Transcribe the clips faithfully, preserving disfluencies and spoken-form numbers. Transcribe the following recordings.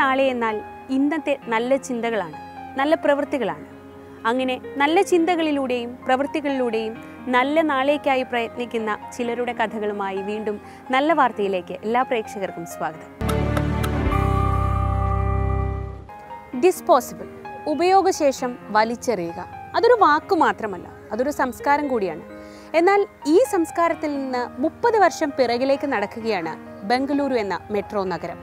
നാളെ എന്നാൽ ഇന്നത്തെ നല്ല ചിന്തകളാണ്, നല്ല പ്രവൃത്തികളാണ്. അങ്ങനെ നല്ല ചിന്തകളിലൂടെയും പ്രവൃത്തികളിലൂടെയും നല്ല നാളേക്കായി പ്രയത്നിക്കുന്ന ചിലരുടെ കഥകളുമായി വീണ്ടും നല്ല വാർത്തയിലേക്ക് എല്ലാ പ്രേക്ഷകർക്കും സ്വാഗതം. ഡിസ്പോസിബിൾ, ഉപയോഗശേഷം വലിച്ചെറിയുക. അതൊരു വാക്ക് മാത്രമല്ല, അതൊരു സംസ്കാരം കൂടിയാണ്. എന്നാൽ ഈ സംസ്കാരത്തിൽ നിന്ന് മുപ്പത് വർഷം പിറകിലേക്ക് നടക്കുകയാണ് ബംഗളൂരു എന്ന മെട്രോ നഗരം.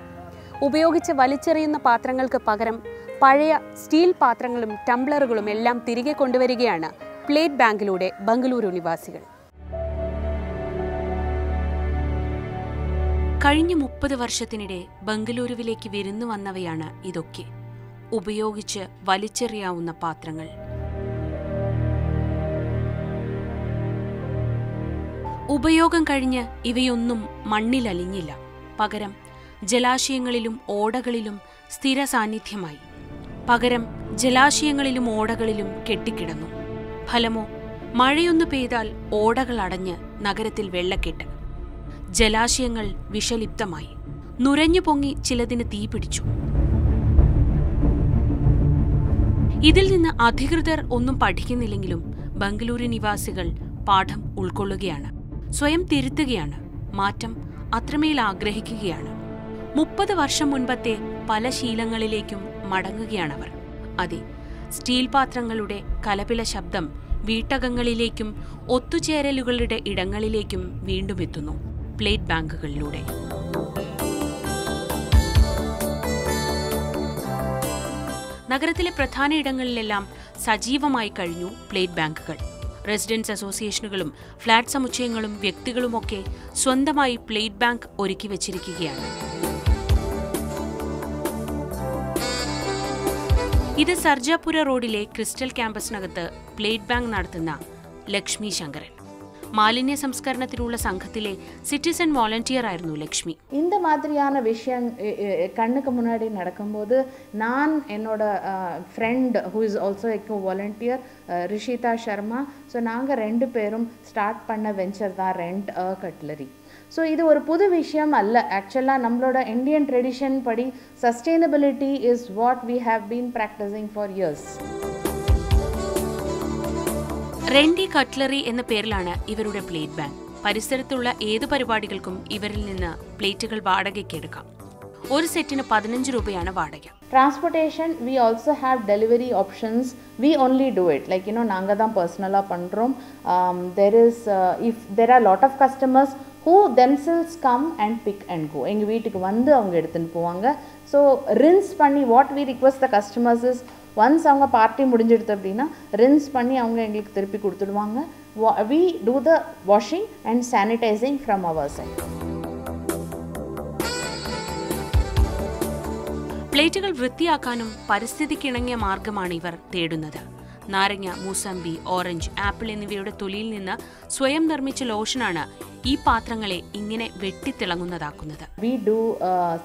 ഉപയോഗിച്ച് വലിച്ചെറിയുന്ന പാത്രങ്ങൾക്ക് പകരം പഴയ സ്റ്റീൽ പാത്രങ്ങളും ടംബ്ലറുകളും എല്ലാം തിരികെ കൊണ്ടുവരികയാണ് പ്ലേറ്റ് ബാങ്കിലൂടെ ബംഗളൂരു നിവാസികൾ. കഴിഞ്ഞ മുപ്പത് വർഷത്തിനിടെ ബംഗളൂരുവിലേക്ക് വിരുന്നു വന്നവയാണ് ഇതൊക്കെ. ഉപയോഗിച്ച് വലിച്ചെറിയാവുന്ന പാത്രങ്ങൾ. ഉപയോഗം കഴിഞ്ഞ് ഇവയൊന്നും മണ്ണിലലിഞ്ഞില്ല, പകരം ജലാശയങ്ങളിലും ഓടകളിലും സ്ഥിര സാന്നിധ്യമായി. പകരം ജലാശയങ്ങളിലും ഓടകളിലും കെട്ടിക്കിടന്നു. ഫലമോ, മഴയൊന്നു പെയ്താൽ ഓടകൾ അടഞ്ഞ് നഗരത്തിൽ വെള്ളക്കെട്ട്, ജലാശയങ്ങൾ വിഷലിപ്തമായി, നുരഞ്ഞു പൊങ്ങി ചിലതിന് തീപിടിച്ചു. ഇതിൽ നിന്ന് അധികൃതർ ഒന്നും പഠിക്കുന്നില്ലെങ്കിലും ബംഗളൂരു നിവാസികൾ പാഠം ഉൾക്കൊള്ളുകയാണ്, സ്വയം തിരുത്തുകയാണ്, മാറ്റം അത്രമേൽ ആഗ്രഹിക്കുകയാണ്. മുപ്പത് വർഷം മുൻപത്തെ പല ശീലങ്ങളിലേക്കും മടങ്ങുകയാണവർ. അതെ, സ്റ്റീൽ പാത്രങ്ങളുടെ കലപില ശബ്ദം വീട്ടകങ്ങളിലേക്കും ഒത്തുചേരലുകളുടെ ഇടങ്ങളിലേക്കും വീണ്ടും എത്തുന്നു പ്ലേറ്റ് ബാങ്കുകളിലൂടെ. നഗരത്തിലെ പ്രധാന ഇടങ്ങളിലെല്ലാം സജീവമായി കഴിഞ്ഞു പ്ലേറ്റ് ബാങ്കുകൾ. റെസിഡൻസ് അസോസിയേഷനുകളും ഫ്ളാറ്റ് സമുച്ചയങ്ങളും വ്യക്തികളുമൊക്കെ സ്വന്തമായി പ്ലേറ്റ് ബാങ്ക് ഒരുക്കി വച്ചിരിക്കുകയാണ്. ഇത് സർജാപുര റോഡിലെ ക്രിസ്റ്റൽ ക്യാമ്പസിനകത്ത് പ്ലേറ്റ് ബാങ്ക് നടത്തുന്ന ലക്ഷ്മി ശങ്കരൻ. மாலினிய சம்ஸ்கரணத்தில் உள்ள சங்கத்திலே சிட்டிசன் வாலண்டியர் ஆயிருந்தது லக்ஷ்மி. இந்த மாதிரியான விஷயம் கண்ணுக்கு முன்னாடி நடக்கும்போது நான் என்னோட friend who is also a volunteer Rishita Sharma, so நாங்கள் ரெண்டு பேரும் ஸ்டார்ட் பண்ண வெஞ்சர் தான் ரெண்ட் அ கட்லரி. ஸோ இது ஒரு புது விஷயம் அல்ல. ஆக்சுவலாக நம்மளோட இந்தியன் ட்ரெடிஷன் படி sustainability is what we have been practising for years. റെൻഡി cutlery എന്ന പേരിലാണ് ഇവരുടെ പ്ലേറ്റ് ബാങ്ക്. പരിസരത്തുള്ള ഏത് പരിപാടികൾക്കും ഇവരിൽ നിന്ന് പ്ലേറ്റുകൾ വാടകയ്ക്ക് എടുക്കാം. ഒരു സെറ്റിന് പതിനഞ്ച് രൂപയാണ് വാടക. Transportation we also have delivery options. We only do it like you know നാങ്ക താൻ പേഴ്സണലാ പണ്റോം. There is if there are lot of customers who themselves come and pick and go. എങ്കിൽ വീട്ടിക്ക് വന്ന് അവങ്ക എടുത്തുന്ന് പോവാങ്ക. സോ റിൻസ് പണി what we request the customers is once அவங்க பார்ட்டி முடிஞ்சிடுது அப்படின்னா ரின்ஸ் பண்ணி அவங்க எங்களுக்கு திருப்பி கொடுத்துடுவாங்க. We do the washing and sanitising from our side. പ്ലേറ്റുകൾ വൃത്തിയാക്കാനും പരിസ്ഥിതിക്കിണങ്ങിയ മാർഗമാണ് ഇവർ തേടുന്നത്. നാരങ്ങ, മൂസമ്പി, ഓറഞ്ച്, ആപ്പിൾ എന്നിവയുടെ തൊലിയിൽ നിന്ന് സ്വയം നിർമ്മിച്ച ലോഷനാണ് ഈ പാത്രങ്ങളെ ഇങ്ങനെ വെട്ടിത്തിളങ്ങുന്നതാക്കുന്നത്. We do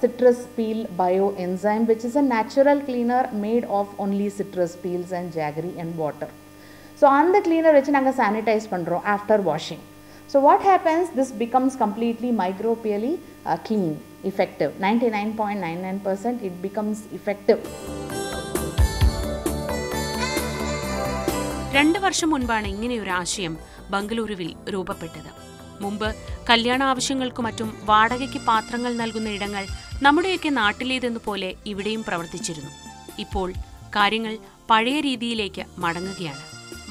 citrus peel bio enzyme which is a natural cleaner made of only citrus peels and jaggery and water. So ആന്ത ക്ലീനർ വെച്ച് ഞങ്ങൾ സാനിറ്റൈസ് പണ്ടോ after washing. So what happens, this becomes completely microbially clean effective. Ninety nine point nine nine percent it becomes effective. രണ്ട് വർഷം മുൻപാണ് ഇങ്ങനെയൊരു ആശയം ബംഗളൂരുവിൽ രൂപപ്പെട്ടത്. മുമ്പ് കല്യാണ ആവശ്യങ്ങൾക്കും മറ്റും വാടകയ്ക്ക് പാത്രങ്ങൾ നൽകുന്ന ഇടങ്ങൾ നമ്മുടെയൊക്കെ നാട്ടിലേതെന്നുപോലെ ഇവിടെയും പ്രവർത്തിച്ചിരുന്നു. ഇപ്പോൾ കാര്യങ്ങൾ പഴയ രീതിയിലേക്ക് മടങ്ങുകയാണ്.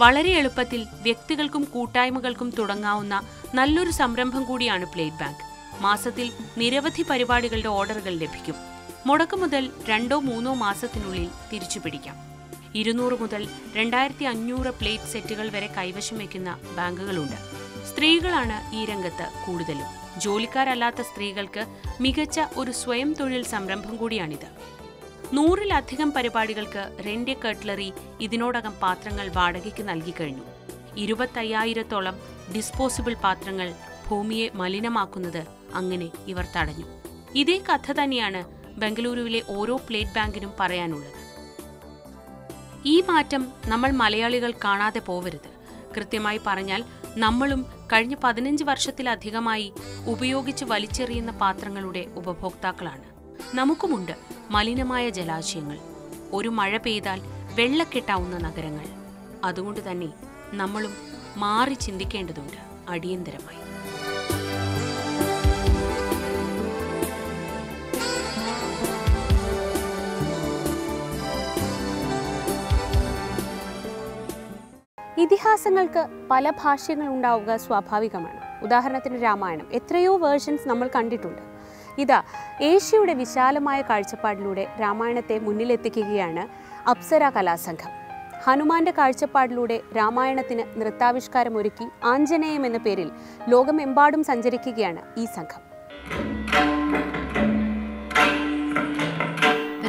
വളരെ എളുപ്പത്തിൽ വ്യക്തികൾക്കും കൂട്ടായ്മകൾക്കും തുടങ്ങാവുന്ന നല്ലൊരു സംരംഭം കൂടിയാണ് പ്ലേറ്റ് ബാങ്ക്. മാസത്തിൽ നിരവധി പരിപാടികളുടെ ഓർഡറുകൾ ലഭിക്കും. മുടക്ക് മുതൽ രണ്ടോ മൂന്നോ മാസത്തിനുള്ളിൽ തിരിച്ചു പിടിക്കാം. ഇരുന്നൂറ് മുതൽ രണ്ടായിരത്തി അഞ്ഞൂറ് പ്ലേറ്റ് സെറ്റുകൾ വരെ കൈവശം വയ്ക്കുന്ന ബാങ്കുകളുണ്ട്. സ്ത്രീകളാണ് ഈ രംഗത്ത് കൂടുതലും. ജോലിക്കാരല്ലാത്ത സ്ത്രീകൾക്ക് മികച്ച ഒരു സ്വയം തൊഴിൽ സംരംഭം കൂടിയാണിത്. നൂറിലധികം പരിപാടികൾക്ക് റെൻഡി കട്ട്ലറി ഇതിനോടകം പാത്രങ്ങൾ വാടകയ്ക്ക് നൽകിക്കഴിഞ്ഞു. ഇരുപത്തയ്യായിരത്തോളം ഡിസ്പോസിബിൾ പാത്രങ്ങൾ ഭൂമിയെ മലിനമാക്കുന്നത് അങ്ങനെ ഇവർ തടഞ്ഞു. ഇതേ കഥ തന്നെയാണ് ബംഗളൂരുവിലെ ഓരോ പ്ലേറ്റ് ബാങ്കിനും പറയാനുള്ളത്. ഈ മാറ്റം നമ്മൾ മലയാളികൾ കാണാതെ പോവരുത്. കൃത്യമായി പറഞ്ഞാൽ നമ്മളും കഴിഞ്ഞ പതിനഞ്ച് വർഷത്തിലധികമായി ഉപയോഗിച്ച് വലിച്ചെറിയുന്ന പാത്രങ്ങളുടെ ഉപഭോക്താക്കളാണ്. നമുക്കുമുണ്ട് മലിനമായ ജലാശയങ്ങൾ, ഒരു മഴ പെയ്താൽ വെള്ളക്കെട്ടാവുന്ന നഗരങ്ങൾ. അതുകൊണ്ട് തന്നെ നമ്മളും മാറി ചിന്തിക്കേണ്ടതുണ്ട് അടിയന്തരമായി. ഇതിഹാസങ്ങൾക്ക് പല ഭാഷ്യങ്ങൾ ഉണ്ടാവുക സ്വാഭാവികമാണ്. ഉദാഹരണത്തിന് രാമായണം എത്രയോ വേർഷൻസ് നമ്മൾ കണ്ടിട്ടുണ്ട്. ഇതാ ഏഷ്യയുടെ വിശാലമായ കാഴ്ചപ്പാടിലൂടെ രാമായണത്തെ മുന്നിലെത്തിക്കുകയാണ് അപ്സര കലാസംഘം. ഹനുമാന്റെ കാഴ്ചപ്പാടിലൂടെ രാമായണത്തിന് നൃത്താവിഷ്കാരമൊരുക്കി ആഞ്ജനേയം എന്ന പേരിൽ ലോകമെമ്പാടും സഞ്ചരിക്കുകയാണ് ഈ സംഘം.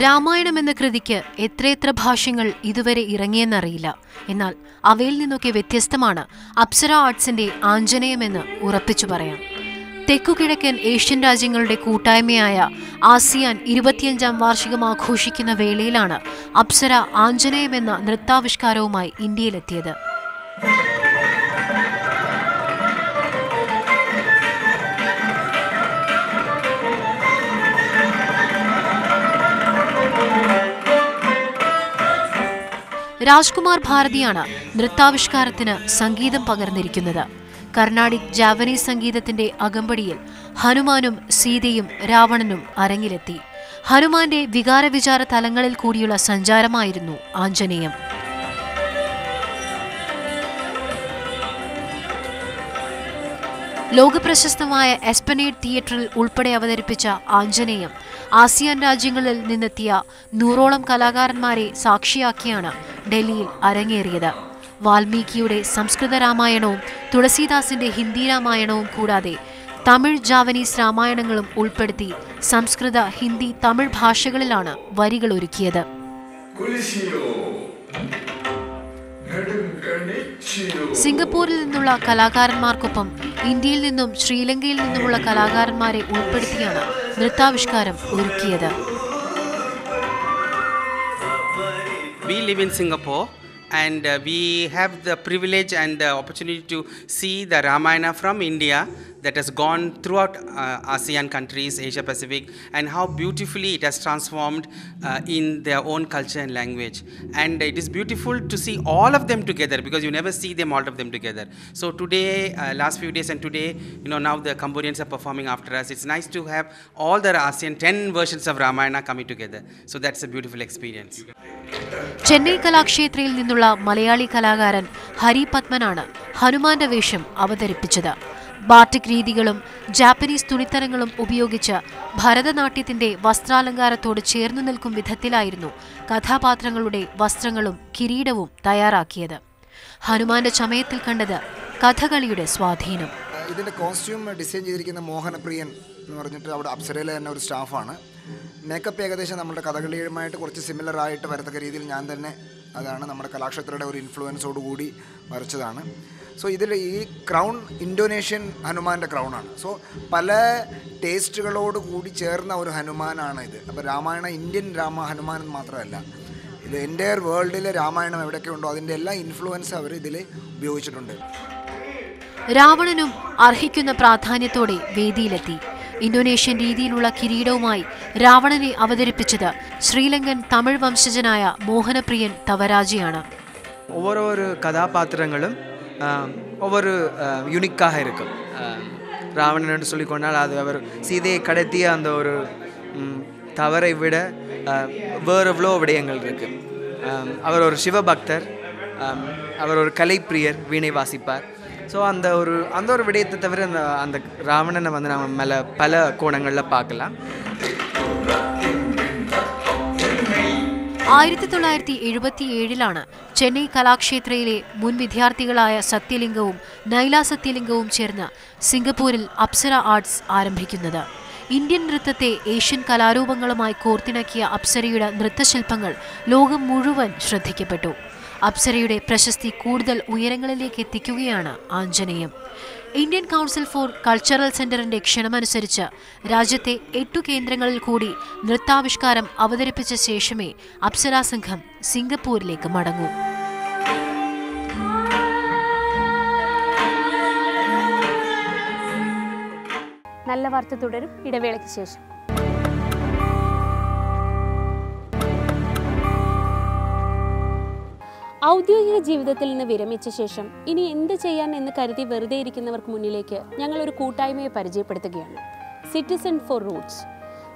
രാമായണം എന്ന കൃതിക്ക് എത്രയെത്ര ഭാഷ്യങ്ങൾ ഇതുവരെ ഇറങ്ങിയെന്നറിയില്ല. എന്നാൽ അവയിൽ നിന്നൊക്കെ വ്യത്യസ്തമാണ് അപ്സര ആർട്സിന്റെ ആഞ്ജനേയമെന്ന് ഉറപ്പിച്ചു പറയാം. തെക്കുകിഴക്കൻ ഏഷ്യൻ രാജ്യങ്ങളുടെ കൂട്ടായ്മയായ ആസിയാൻ ഇരുപത്തിയഞ്ചാം വാർഷികം ആഘോഷിക്കുന്ന വേളയിലാണ് അപ്സര ആഞ്ജനേയമെന്ന നൃത്താവിഷ്കാരവുമായി ഇന്ത്യയിലെത്തിയത്. രാജ്കുമാർ ഭാരതിയാണ് നൃത്താവിഷ്കാരത്തിന് സംഗീതം പകർന്നിരിക്കുന്നത്. കർണാടിക് ജാവനീസ് സംഗീതത്തിന്റെ അകമ്പടിയിൽ ഹനുമാനും സീതയും രാവണനും അരങ്ങിലെത്തി. ഹനുമാന്റെ വികാരവിചാര തലങ്ങളിൽ കൂടിയുള്ള സഞ്ചാരമായിരുന്നു ആഞ്ജനേയം. ലോകപ്രശസ്തമായ എസ്പനേഡ് തിയേറ്ററിൽ ഉൾപ്പെടെ അവതരിപ്പിച്ച ആഞ്ജനേയം ആസിയാൻ രാജ്യങ്ങളിൽ നിന്നെത്തിയ നൂറോളം കലാകാരന്മാരെ സാക്ഷിയാക്കിയാണ് ഡൽഹിയിൽ അരങ്ങേറിയത്. വാൽമീകിയുടെ സംസ്കൃത രാമായണവും തുളസീദാസിന്റെ ഹിന്ദി രാമായണവും കൂടാതെ തമിഴ് ജാവനീസ് രാമായണങ്ങളും ഉൾപ്പെടുത്തി സംസ്കൃത, ഹിന്ദി, തമിഴ് ഭാഷകളിലാണ് വരികൾ ഒരുക്കിയത്. സിംഗപ്പൂരിൽ നിന്നുള്ള കലാകാരന്മാർക്കൊപ്പം ഇന്ത്യയിൽ നിന്നും ശ്രീലങ്കയിൽ നിന്നുമുള്ള കലാകാരന്മാരെ ഉൾപ്പെടുത്തിയാണ് നൃത്താവിഷ്കാരം ഒരുക്കിയത്. We live in Singapore and uh, we have the privilege and the opportunity to see the Ramayana from India that has gone throughout uh, ASEAN countries, Asia Pacific, and how beautifully it has transformed uh, in their own culture and language. And it is beautiful to see all of them together because you never see them all of them together. So today, uh, last few days and today, you know, now the Cambodians are performing after us. It's nice to have all the ASEAN ten versions of Ramayana coming together. So that's a beautiful experience. Chennai Kalakshetril ninnulla Malayali kalakaran Hari Padmanana Hanumanta Vesham avadarippichathu. Batik രീതികളും Japanese തുണിത്തരങ്ങളും ഉപയോഗിച്ച് ഭരതനാട്യത്തിന്റെ വസ്ത്രാലങ്കാരത്തോട് ചേർന്നു നിൽക്കും വിധത്തിലായിരുന്നു കഥാപാത്രങ്ങളുടെ വസ്ത്രങ്ങളും കിരീടവും തയ്യാറാക്കിയത്. ഹനുമാന്റെ ചമയത്തിൽ കണ്ടത് കഥകളിയുടെ സ്വാധീനം. ഇതിന്റെ കോസ്റ്റ്യൂം ഡിസൈൻ ചെയ്തിരിക്കുന്ന മോഹനപ്രിയൻ എന്ന് പറഞ്ഞിട്ട് അവിടെ അപ്സരയിലെ തന്നെ ഒരു സ്റ്റാഫാണ്. മേക്കപ്പ് ഏകദേശം നമ്മുടെ കഥകളിയുമായിട്ട് കുറച്ച് സിമിലർ ആയിട്ട് വരത്തക്ക രീതിയിൽ ഞാൻ തന്നെ, അതാണ് നമ്മുടെ കലാക്ഷേത്രയുടെ ഒരു ഇൻഫ്ലുവൻസോട് കൂടി വരച്ചതാണ്. സോ ഇതിൽ ഈ ക്രൗൺ ഇൻഡോനേഷ്യൻ ഹനുമാൻ്റെ ക്രൗണാണ്. സോ പല ടേസ്റ്റുകളോട് കൂടി ചേർന്ന ഒരു ഹനുമാനാണ് ഇത്. അപ്പോൾ രാമായണ ഇന്ത്യൻ രാമ ഹനുമാൻ മാത്രമല്ല, ഇത് എൻ്റയർ വേൾഡിലെ രാമായണം എവിടെയൊക്കെ ഉണ്ടോ അതിൻ്റെ എല്ലാ ഇൻഫ്ലുവൻസ് അവർ ഇതിൽ ഉപയോഗിച്ചിട്ടുണ്ട്. രാവണനും അർഹിക്കുന്ന പ്രാധാന്യത്തോടെ വേദിയിലെത്തി. ഇന്തോനേഷ്യൻ രീതിയിലുള്ള കിരീടവുമായി രാവണനെ അവതരിപ്പിച്ചത് ശ്രീലങ്കൻ തമിഴ് വംശജനായ മോഹനപ്രിയൻ തവരാജിയാണ്. ഓരോ കഥാപാത്രങ്ങളും ஒவ்வொரு யூனிக்காக இருக்கும். ராவணன் சொல்லி கொண்டால் அது அவர் சீதையை கடத்திய அந்த ஒரு தவறை விட வேறு எவ்வளோ விடயங்கள் இருக்குது. அவர் ஒரு சிவபக்தர், அவர் ஒரு கலைப்பிரியர், வீணை வாசிப்பார். ஸோ அந்த ஒரு அந்த ஒரு விடயத்தை தவிர அந்த அந்த ராவணனை வந்து நம்ம மேலே பல கோணங்களில் பார்க்கலாம். ആയിരത്തി തൊള്ളായിരത്തി എഴുപത്തി ഏഴിലാണ് ചെന്നൈ കലാക്ഷേത്രയിലെ മുൻ വിദ്യാർത്ഥികളായ സത്യലിംഗവും നൈല സത്യലിംഗവും ചേർന്ന് സിംഗപ്പൂരിൽ അപ്സര ആർട്സ് ആരംഭിക്കുന്നത്. ഇന്ത്യൻ നൃത്തത്തെ ഏഷ്യൻ കലാരൂപങ്ങളുമായി കോർത്തിണക്കിയ അപ്സരയുടെ നൃത്തശില്പങ്ങൾ ലോകം മുഴുവൻ ശ്രദ്ധിക്കപ്പെട്ടു. അപ്സരയുടെ പ്രശസ്തി കൂടുതൽ ഉയരങ്ങളിലേക്ക് എത്തിക്കുകയാണ് Anjaneyam. Indian council for cultural സെന്ററിന്റെ ക്ഷണമനുസരിച്ച് രാജ്യത്തെ എട്ടു കേന്ദ്രങ്ങളിൽ കൂടി നൃത്താവിഷ്കാരം അവതരിപ്പിച്ച ശേഷമേ അപ്സര സംഘം സിംഗപ്പൂരിലേക്ക് മടങ്ങൂ. നല്ല വാർത്ത തുടരും ഇടവേളയ്ക്ക് ശേഷം. ഔദ്യോഗിക ജീവിതത്തിൽ നിന്ന് വിരമിച്ച ശേഷം ഇനി എന്ത് ചെയ്യാൻ എന്ന് കരുതി വെറുതെ ഇരിക്കുന്നവർക്ക് മുന്നിലേക്ക് ഞങ്ങൾ ഒരു കൂട്ടായ്മയെ പരിചയപ്പെടുത്തുകയാണ്. Citizen for Roots.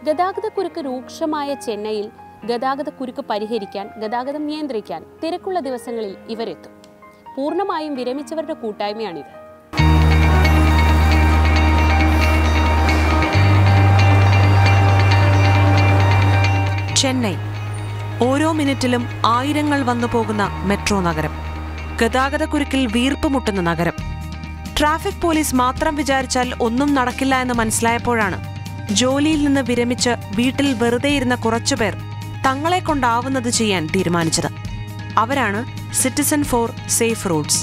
ഗതാഗതക്കുരുക്ക് രൂക്ഷമായ ചെന്നൈയിൽ ഗതാഗതക്കുരുക്ക് പരിഹരിക്കാൻ, ഗതാഗതം നിയന്ത്രിക്കാൻ തിരക്കുള്ള ദിവസങ്ങളിൽ ഇവരെത്തും. പൂർണ്ണമായും വിരമിച്ചവരുടെ കൂട്ടായ്മയാണിത്. ചെന്നൈ ഓരോ മിനിറ്റിലും ആയിരങ്ങൾ വന്നു പോകുന്ന മെട്രോ നഗരം, ഗതാഗതക്കുരുക്കിൽ വീർപ്പുമുട്ടുന്ന നഗരം. ട്രാഫിക് പോലീസ് മാത്രം വിചാരിച്ചാൽ ഒന്നും നടക്കില്ല എന്ന് മനസ്സിലായപ്പോഴാണ് ജോലിയിൽ നിന്ന് വിരമിച്ച് വീട്ടിൽ വെറുതെ ഇരുന്ന കുറച്ചുപേർ തങ്ങളെ കൊണ്ടാവുന്നത് ചെയ്യാൻ തീരുമാനിച്ചത്. അവരാണ് സിറ്റിസൺ ഫോർ സേഫ് റോഡ്സ്.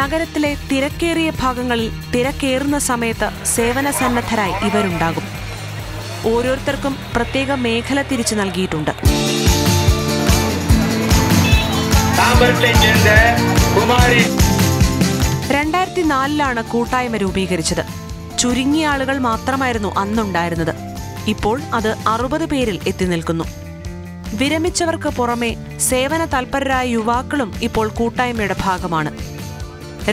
നഗരത്തിലെ തിരക്കേറിയ ഭാഗങ്ങളിൽ തിരക്കേറുന്ന സമയത്ത് സേവനസന്നദ്ധരായി ഇവരുണ്ടാകും. ഓരോരുത്തർക്കും പ്രത്യേക മേഖല തിരിച്ചു നൽകിയിട്ടുണ്ട്. രണ്ടായിരത്തി നാലിലാണ് കൂട്ടായ്മ രൂപീകരിച്ചത്. ചുരുങ്ങിയ ആളുകൾ മാത്രമായിരുന്നു അന്നുണ്ടായിരുന്നത്. ഇപ്പോൾ അത് അറുപത് പേരിൽ എത്തി നിൽക്കുന്നു. വിരമിച്ചവർക്ക് പുറമെ സേവന തൽപരരായ യുവാക്കളും ഇപ്പോൾ കൂട്ടായ്മയുടെ ഭാഗമാണ്.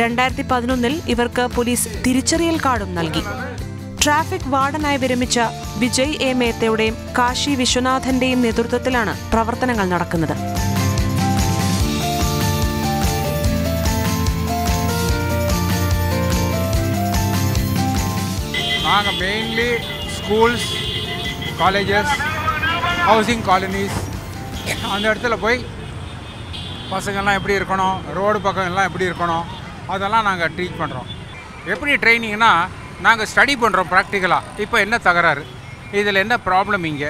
രണ്ടായിരത്തി പതിനൊന്നിൽ ഇവർക്ക് പോലീസ് തിരിച്ചറിയൽ കാർഡും നൽകി. ട്രാഫിക് വാർഡനായി വിരമിച്ച വിജയ് എ മേത്തയുടെയും കാശി വിശ്വനാഥന്റെയും നേതൃത്വത്തിലാണ് പ്രവർത്തനങ്ങൾ നടക്കുന്നത്. அந்த இடத்துல போய் பசங்கள்லாம் எப்படி இருக்கணும், ரோடு பக்கம் எல்லாம் எப்படி இருக்கணும், அதெல்லாம் நாங்கள் ட்ரீட் பண்ணுறோம். எப்படி ட்ரைனிங்னா, நாங்கள் ஸ்டடி பண்ணுறோம் ப்ராக்டிக்கலாக. இப்போ என்ன தகராறு, இதில் என்ன ப்ராப்ளம், இங்கே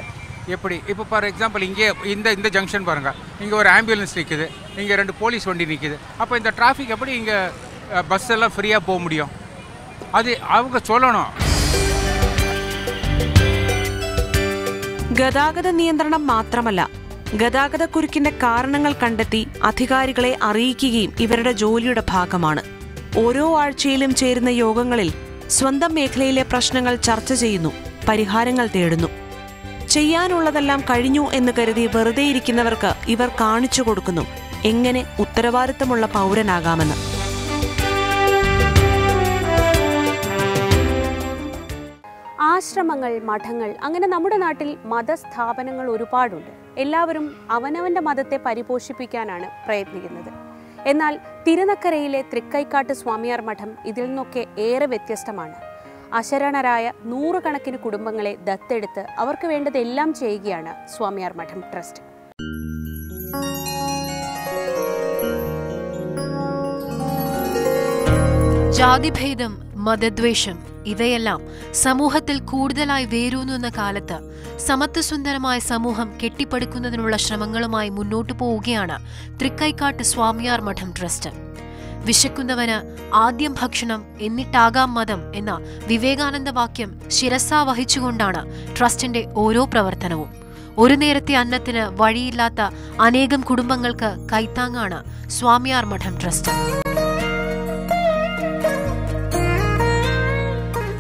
எப்படி, இப்போ ஃபார் எக்ஸாம்பிள் இங்கே இந்த இந்த ஜங்ஷன் பாருங்கள், இங்கே ஒரு ஆம்புலன்ஸ் நிற்குது, இங்கே ரெண்டு போலீஸ் வண்டி நிற்குது. அப்போ இந்த டிராஃபிக் எப்படி இங்கே பஸ் எல்லாம் ஃப்ரீயாக போக முடியும், அது அவங்க சொல்லணும். ഗതാഗത നിയന്ത്രണം മാത്രമല്ല, ഗതാഗതക്കുരുക്കിന്റെ കാരണങ്ങൾ കണ്ടെത്തി അധികാരികളെ അറിയിക്കുകയും ഇവരുടെ ജോലിയുടെ ഭാഗമാണ്. ഓരോ ആഴ്ചയിലും ചേരുന്ന യോഗങ്ങളിൽ സ്വന്തം മേഖലയിലെ പ്രശ്നങ്ങൾ ചർച്ച ചെയ്യുന്നു, പരിഹാരങ്ങൾ തേടുന്നു. ചെയ്യാനുള്ളതെല്ലാം കഴിഞ്ഞു എന്ന് കരുതി വെറുതെ ഇരിക്കുന്നവർക്ക് ഇവർ കാണിച്ചു കൊടുക്കുന്നു എങ്ങനെ ഉത്തരവാദിത്തമുള്ള പൗരനാകാമെന്ന്. ആശ്രമങ്ങൾ, മഠങ്ങൾ, അങ്ങനെ നമ്മുടെ നാട്ടിൽ മതസ്ഥാപനങ്ങൾ ഒരുപാടുണ്ട്. എല്ലാവരും അവനവൻ്റെ മതത്തെ പരിപോഷിപ്പിക്കാനാണ് പ്രയത്നിക്കുന്നത്. എന്നാൽ തിരുനക്കരയിലെ തൃക്കൈക്കാട്ട് സ്വാമിയാർ മഠം ഇതിൽ നിന്നൊക്കെ ഏറെ വ്യത്യസ്തമാണ്. അശരണരായ നൂറുകണക്കിന് കുടുംബങ്ങളെ ദത്തെടുത്ത് അവർക്ക് വേണ്ടതെല്ലാം ചെയ്യുകയാണ് സ്വാമിയാർ മഠം ട്രസ്റ്റ്. ജാതിഭേദം, മതദ്വേഷം ഇവയെല്ലാം സമൂഹത്തിൽ കൂടുതലായി വേരൂന്നുന്ന കാലത്ത് സമത്വസുന്ദരമായ സമൂഹം കെട്ടിപ്പടുക്കുന്നതിനുള്ള ശ്രമങ്ങളുമായി മുന്നോട്ടു പോവുകയാണ് തൃക്കൈക്കാട്ട് സ്വാമിയാർ മഠം ട്രസ്റ്റ്. വിശക്കുന്നവന് ആദ്യം ഭക്ഷണം, എന്നിട്ടാകാം മതം എന്ന വിവേകാനന്ദ വാക്യം ശിരസാ വഹിച്ചുകൊണ്ടാണ് ട്രസ്റ്റിന്റെ ഓരോ പ്രവർത്തനവും. ഒരു നേരത്തെ അന്നത്തിന് വഴിയില്ലാത്ത അനേകം കുടുംബങ്ങൾക്ക് കൈത്താങ്ങാണ് സ്വാമിയാർ മഠം ട്രസ്റ്റ്.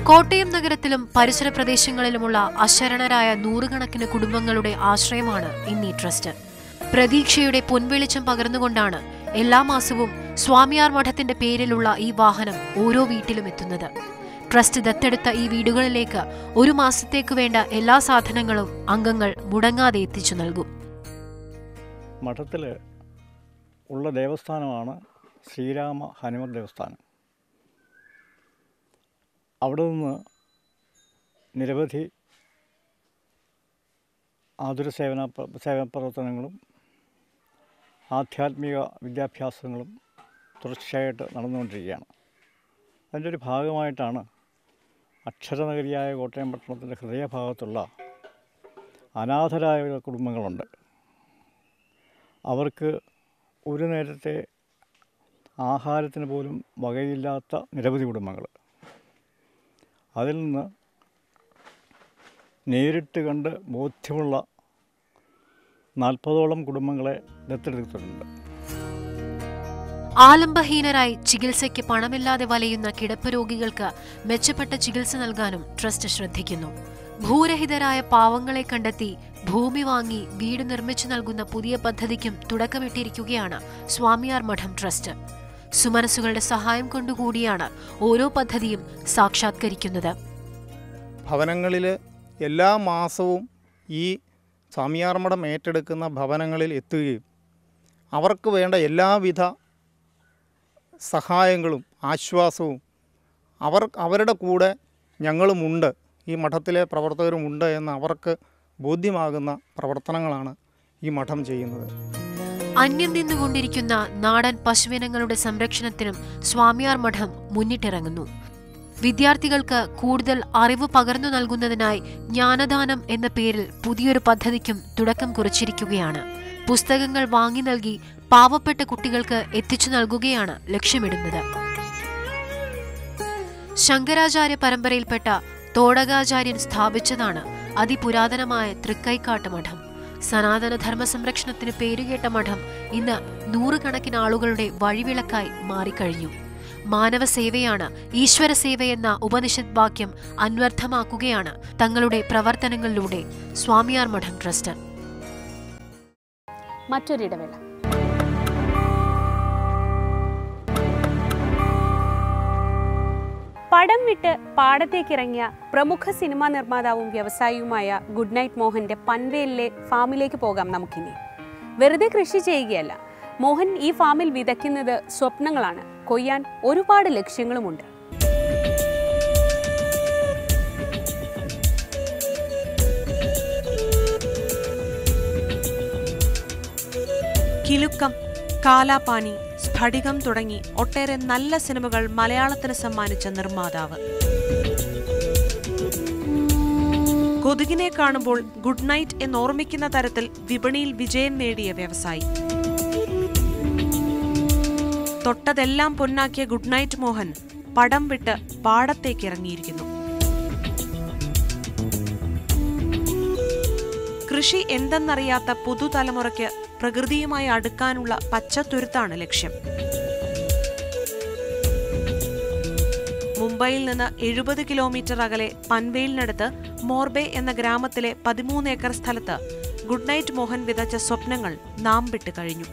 കോട്ടയം നഗരത്തിലും പരിസര പ്രദേശങ്ങളിലുമുള്ള അശരണരായ നൂറുകണക്കിന് കുടുംബങ്ങളുടെ ആശ്രയമാണ് ഇന്നീ ട്രസ്റ്റ്. പ്രതീക്ഷയുടെ പൊൻവെളിച്ചം പകർന്നുകൊണ്ടാണ് എല്ലാ മാസവും സ്വാമിയാർ മഠത്തിന്റെ പേരിലുള്ള ഈ വാഹനം ഓരോ വീട്ടിലും എത്തുന്നത്. ട്രസ്റ്റ് ദത്തെടുത്ത ഈ വീടുകളിലേക്ക് ഒരു മാസത്തേക്ക് വേണ്ട എല്ലാ സാധനങ്ങളും അംഗങ്ങൾ മുടങ്ങാതെ എത്തിച്ചു നൽകും. മഠത്തിൽ ഉള്ള ദേവസ്ഥാനമാണ് ശ്രീരാമ ഹനുമത് ദേവസ്ഥാനം. അവിടെ നിന്ന് നിരവധി ആതുര സേവന സേവന പ്രവർത്തനങ്ങളും ആധ്യാത്മിക വിദ്യാഭ്യാസങ്ങളും തുടർച്ചയായിട്ട് നടന്നുകൊണ്ടിരിക്കുകയാണ്. അതിൻ്റെ ഒരു ഭാഗമായിട്ടാണ് അക്ഷരനഗരിയായ കോട്ടയം പട്ടണത്തിൻ്റെ ഹൃദയഭാഗത്തുള്ള അനാഥരായ കുടുംബങ്ങളുണ്ട്. അവർക്ക് ഒരു നേരത്തെ ആഹാരത്തിന് പോലും വകയില്ലാത്ത നിരവധി കുടുംബങ്ങൾ. അതിൽ നിന്ന് നേരിട്ട് കണ്ട് ബോധ്യമുള്ള നാൽപ്പതോളം കുടുംബങ്ങളെ ദത്തെടുത്തിട്ടുണ്ട്. ആലംബഹീനരായി ചികിത്സയ്ക്ക് പണമില്ലാതെ വലയുന്ന കിടപ്പ് രോഗികൾക്ക് മെച്ചപ്പെട്ട ചികിത്സ നൽകാനും ട്രസ്റ്റ് ശ്രദ്ധിക്കുന്നു. ഭൂരഹിതരായ പാവങ്ങളെ കണ്ടെത്തി ഭൂമി വാങ്ങി വീട് നിർമ്മിച്ചു നൽകുന്ന പുതിയ പദ്ധതിക്കും തുടക്കമിട്ടിരിക്കുകയാണ് സ്വാമിയാർ മഠം ട്രസ്റ്റ്. സുമനസുകളുടെ സഹായം കൊണ്ടുകൂടിയാണ് ഓരോ പദ്ധതിയും സാക്ഷാത്കരിക്കുന്നത്. ഭവനങ്ങളിൽ എല്ലാ മാസവും ഈ സ്വാമിയാർ മഠം ഏറ്റെടുക്കുന്ന ഭവനങ്ങളിൽ എത്തുകയും അവർക്ക് വേണ്ട എല്ലാവിധ സഹായങ്ങളും ആശ്വാസവും അവർ അവരുടെ കൂടെ ഞങ്ങളുമുണ്ട്, ഈ മഠത്തിലെ പ്രവർത്തകരുമുണ്ട് എന്ന് അവർക്ക് ബോധ്യമാകുന്ന പ്രവർത്തനങ്ങളാണ് ഈ മഠം ചെയ്യുന്നത്. അന്യം നിന്നുകൊണ്ടിരിക്കുന്ന നാടൻ പശുവിനങ്ങളുടെ സംരക്ഷണത്തിനും സ്വാമിയാർ മഠം മുന്നിട്ടിറങ്ങുന്നു. വിദ്യാർത്ഥികൾക്ക് കൂടുതൽ അറിവ് പകർന്നു നൽകുന്നതിനായി ജ്ഞാനദാനം എന്ന പേരിൽ പുതിയൊരു പദ്ധതിക്കും തുടക്കം കുറിച്ചിരിക്കുകയാണ്. പുസ്തകങ്ങൾ വാങ്ങി നൽകി പാവപ്പെട്ട കുട്ടികൾക്ക് എത്തിച്ചു നൽകുകയാണ് ലക്ഷ്യമിടുന്നത്. ശങ്കരാചാര്യ പരമ്പരയിൽപ്പെട്ട തോടകാചാര്യൻ സ്ഥാപിച്ചതാണ് അതിപുരാതനമായ തൃക്കൈക്കാട്ട് മഠം. സനാതനധർമ്മ സംരക്ഷണത്തിന് പേരുകേട്ട മഠം ഇന്ന് നൂറുകണക്കിന് ആളുകളുടെ വഴിവിളക്കായി മാറിക്കഴിഞ്ഞു. മാനവ സേവയാണ് ഈശ്വര സേവയെന്ന ഉപനിഷത് വാക്യം അന്വർത്ഥമാക്കുകയാണ് തങ്ങളുടെ പ്രവർത്തനങ്ങളിലൂടെ സ്വാമിയാർ മഠം ട്രസ്റ്റ്. മറ്റൊരിടവേള. പടം വിട്ട് പാടത്തേക്കിറങ്ങിയ പ്രമുഖ സിനിമാ നിർമ്മാതാവും വ്യവസായിയുമായ ഗുഡ് നൈറ്റ് മോഹന്റെ പൻവേലിലെ ഫാമിലേക്ക് പോകാം നമുക്കിനി. വെറുതെ കൃഷി ചെയ്യുകയല്ല, മോഹൻ ഈ ഫാമിൽ വിതയ്ക്കുന്നത് സ്വപ്നങ്ങളാണ്. കൊയ്യാൻ ഒരുപാട് ലക്ഷ്യങ്ങളുമുണ്ട്. കിലുക്കം, കാലാപാനി, സ്ഫടികം തുടങ്ങി ഒട്ടേറെ നല്ല സിനിമകൾ മലയാളത്തിന് സമ്മാനിച്ച നിർമ്മാതാവ്. കൊതുകിനെ കാണുമ്പോൾ ഗുഡ് നൈറ്റ് എന്നോർമ്മിക്കുന്ന തരത്തിൽ വിപണിയിൽ വിജയം നേടിയ വ്യവസായി. തൊട്ടതെല്ലാം പൊന്നാക്കിയ ഗുഡ് നൈറ്റ് മോഹൻ പടം വിട്ട് പാടത്തേക്ക് ഇറങ്ങിയിരിക്കുന്നു. കൃഷി എന്തെന്നറിയാത്ത പുതുതലമുറയ്ക്ക് പ്രകൃതിയുമായി അടുക്കാനുള്ള പച്ചത്തുരുത്താണ് ലക്ഷ്യം. മുംബൈയിൽ നിന്ന് എഴുപത് കിലോമീറ്റർ അകലെ പൻവേലിനടുത്ത് മോർബെ എന്ന ഗ്രാമത്തിലെ പതിമൂന്ന് ഏക്കർ സ്ഥലത്ത് ഗുഡ് നൈറ്റ് മോഹൻ വിതച്ച സ്വപ്നങ്ങൾ നാം വിട്ട് കഴിഞ്ഞു.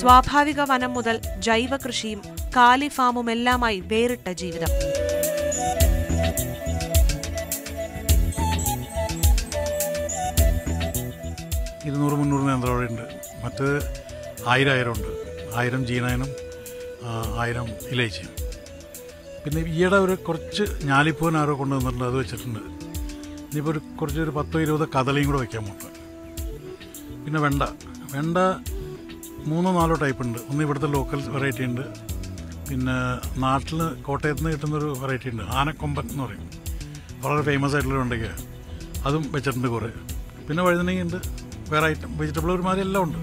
സ്വാഭാവിക വനം മുതൽ ജൈവ കൃഷിയും കാലിഫാമും എല്ലാമായി വേറിട്ട ജീവിതം. ഇരുന്നൂറ് മുന്നൂറ് നേന്ത്രവാഴയുണ്ട്, മറ്റേത് ആയിരം ആയിരം ഉണ്ട്. ആയിരം ജീനയനും ആയിരം ഇലയിച്ചയും. പിന്നെ ഈയിടെ ഒരു കുറച്ച് ഞാലിപ്പൂവൻ ആരോ കൊണ്ടുവന്നിട്ടുണ്ട്, അത് വെച്ചിട്ടുണ്ട്. ഇനിയിപ്പോൾ ഒരു കുറച്ചൊരു പത്തോ ഇരുപതോ കദളയും കൂടെ വയ്ക്കാൻ പോകും. പിന്നെ വെണ്ട വെണ്ട മൂന്നോ നാലോ ടൈപ്പ് ഉണ്ട്. ഒന്ന് ഇവിടുത്തെ ലോക്കൽ വെറൈറ്റി ഉണ്ട്, പിന്നെ നാട്ടിൽ കോട്ടയത്ത് നിന്ന് കിട്ടുന്നൊരു വെറൈറ്റി ഉണ്ട്, ആനക്കൊമ്പൻ എന്ന് പറയും, വളരെ ഫേമസ് ആയിട്ടുള്ള വെണ്ടയ്ക്ക്, അതും വെച്ചിട്ടുണ്ട് കുറേ. പിന്നെ വഴുതനങ്ങ ഉണ്ട്, വേറെ ഐറ്റം വെജിറ്റബിൾ ഒരുമാതിരി എല്ലാം ഉണ്ട്.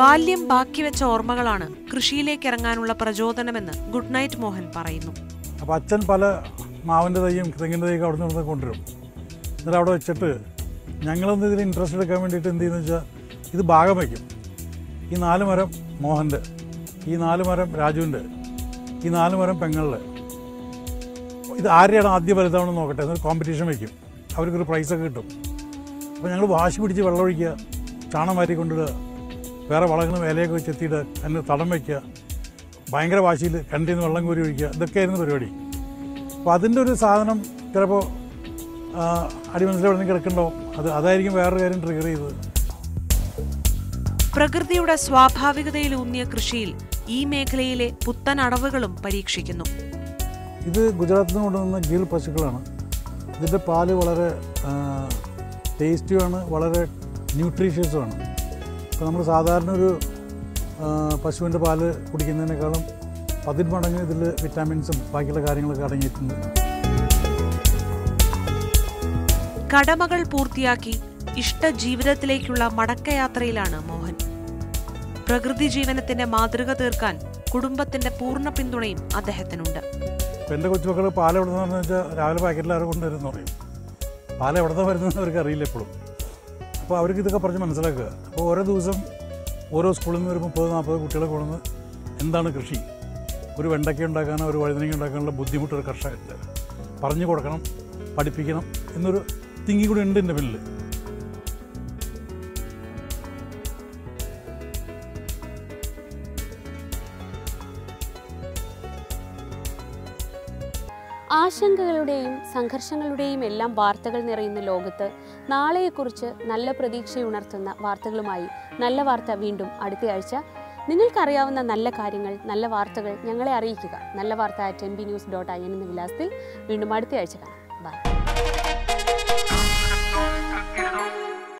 ബാല്യം ബാക്കി വെച്ച ഓർമ്മകളാണ് കൃഷിയിലേക്ക് ഇറങ്ങാനുള്ള പ്രചോദനമെന്ന് ഗുഡ് നൈറ്റ് മോഹൻ പറയുന്നു. അപ്പോൾ അച്ഛൻ പല മാവിൻ്റെ തൈയും തെങ്ങിൻ്റെ തൈയും അവിടെ നിന്ന് കൊണ്ടുവരും. എന്നിട്ട് അവിടെ വെച്ചിട്ട് ഞങ്ങളൊന്നും ഇതിൽ ഇൻട്രസ്റ്റ് എടുക്കാൻ വേണ്ടിയിട്ട് എന്ത് ചെയ്യുന്നു വെച്ചാൽ ഇത് ഭാഗം വയ്ക്കും. ഈ നാല് മരം മോഹൻ്റെ, ഈ നാല് മരം രാജുവിൻ്റെ, ഈ നാല് മരം പെങ്ങളുടെ, ഇത് ആരുടെയാണ് ആദ്യം വലുതാണെന്ന് നോക്കട്ടെ എന്നൊരു കോമ്പറ്റീഷൻ വയ്ക്കും. അവർക്കൊരു പ്രൈസൊക്കെ കിട്ടും. അപ്പോൾ ഞങ്ങൾ വാശി പിടിച്ച് വെള്ളമൊഴിക്കുക, ചാണം മാറ്റിക്കൊണ്ടിടുക, വേറെ വളങ്ങൾ വിലയൊക്കെ വെച്ച് എത്തിയിട്ട് അതിന് തടം വയ്ക്കുക, ഭയങ്കര വാശിയിൽ കണ്ടിൽ നിന്ന് വെള്ളം കോരി ഒഴിക്കുക, ഇതൊക്കെ ആയിരുന്നു പരിപാടി. അപ്പോൾ അതിൻ്റെ ഒരു സാധനം ചിലപ്പോൾ അടിമനസ്സിൽ എവിടെ കിടക്കണ്ടാവും, അത് അതായിരിക്കും വേറൊരു കാര്യം ട്രിഗർ ചെയ്തത്. പ്രകൃതിയുടെ സ്വാഭാവികതയിലൂന്നിയ കൃഷിയിൽ ഈ മേഖലയിലെ പുത്തൻ അടവുകളും പരീക്ഷിക്കുന്നു. ഇത് ഗുജറാത്തിൽ നിന്ന് കൊണ്ടുവന്ന ഗീൽ പശുക്കളാണ്. ഇതിൻ്റെ പാല് വളരെ ടേസ്റ്റിയുമാണ്, വളരെ ന്യൂട്രീഷ്യസുമാണ്. ഇപ്പോൾ നമ്മൾ സാധാരണ ഒരു പശുവിൻ്റെ പാല് കുടിക്കുന്നതിനേക്കാളും പതിന് മടങ്ങ് ഇതിൽ വിറ്റാമിൻസും ബാക്കിയുള്ള കാര്യങ്ങളൊക്കെ അടങ്ങിയിട്ടുണ്ട്. കടമകൾ പൂർത്തിയാക്കി ഇഷ്ട ജീവിതത്തിലേക്കുള്ള മടക്കയാത്രയിലാണ് മോഹൻ. പ്രകൃതി ജീവനത്തിന്റെ മാതൃക തീർക്കാൻ കുടുംബത്തിന്റെ പൂർണ്ണ പിന്തുണയും അദ്ദേഹത്തിനുണ്ട്. എൻ്റെ കൊച്ചുമക്കൾ പാൽ എവിടെ നിന്ന് പറഞ്ഞു വെച്ചാൽ രാവിലെ പാക്കറ്റിൽ ആരും കൊണ്ടുവരുമെന്ന് പറയും. പാൽ എവിടെ നിന്ന് വരുന്നതെന്ന് അവർക്ക് അറിയില്ല എപ്പോഴും. അപ്പോൾ അവർക്ക് ഇതൊക്കെ പറഞ്ഞ് മനസ്സിലാക്കുക. അപ്പോൾ ഓരോ ദിവസം ഓരോ സ്കൂളിൽ നിന്ന് ഒരു മുപ്പത് നാൽപ്പത് കുട്ടികളെ കൊള്ളുന്നത് എന്താണ് കൃഷി? ഒരു വെണ്ടയ്ക്ക ഉണ്ടാക്കാനോ ഒരു വഴുതനയ്ക്ക ഉണ്ടാക്കാനുള്ള ബുദ്ധിമുട്ടൊരു കർഷകർക്ക് പറഞ്ഞു കൊടുക്കണം, പഠിപ്പിക്കണം എന്നൊരു തിങ്കിങ് കൂടി ഉണ്ട് എൻ്റെ പിന്നിൽ. ആശങ്കകളുടെയും സംഘർഷങ്ങളുടെയും എല്ലാം വാർത്തകൾ നിറയുന്ന ലോകത്ത് നാളെയെക്കുറിച്ച് നല്ല പ്രതീക്ഷയുണർത്തുന്ന വാർത്തകളുമായി നല്ല വാർത്ത വീണ്ടും അടുത്തയാഴ്ച. നിങ്ങൾക്കറിയാവുന്ന നല്ല കാര്യങ്ങൾ, നല്ല വാർത്തകൾ ഞങ്ങളെ അറിയിക്കുക. നല്ല വാർത്ത at M B news dot I N എന്ന വിലാസത്തിൽ വീണ്ടും അടുത്തയാഴ്ച കാണാം.